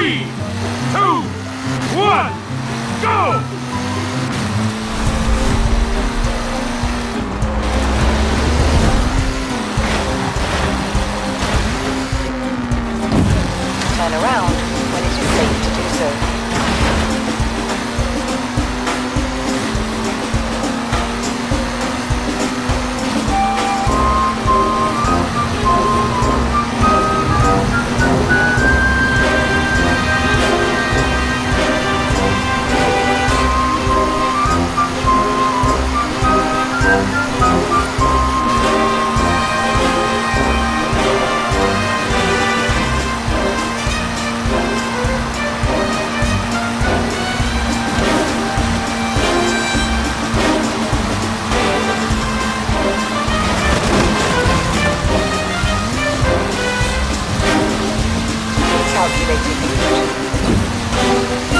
3, 2, 1, go! Turn around when it is safe to do so. Calculated.